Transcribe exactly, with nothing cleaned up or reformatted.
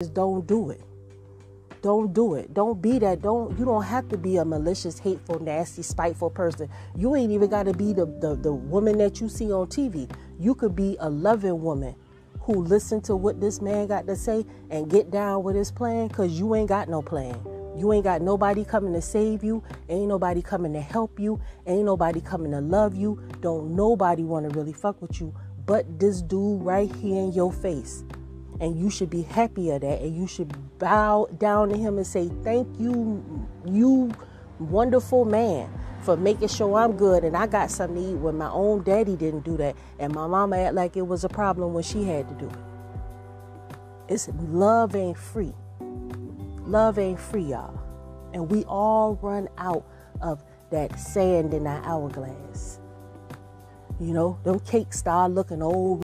Just don't do it. Don't do it. Don't be that. Don't you don't have to be a malicious, hateful, nasty, spiteful person. You ain't even got to be the, the, the woman that you see on T V. You could be a loving woman who listen to what this man got to say and get down with his plan, because you ain't got no plan. You ain't got nobody coming to save you. Ain't nobody coming to help you. Ain't nobody coming to love you. Don't nobody want to really fuck with you but this dude right here in your face. And you should be happy of that. And you should bow down to him and say, thank you, you wonderful man, for making sure I'm good and I got something to eat when my own daddy didn't do that. And my mama act like it was a problem when she had to do it. It's love ain't free. Love ain't free, y'all. And we all run out of that sand in our hourglass. You know, them cakes start looking old.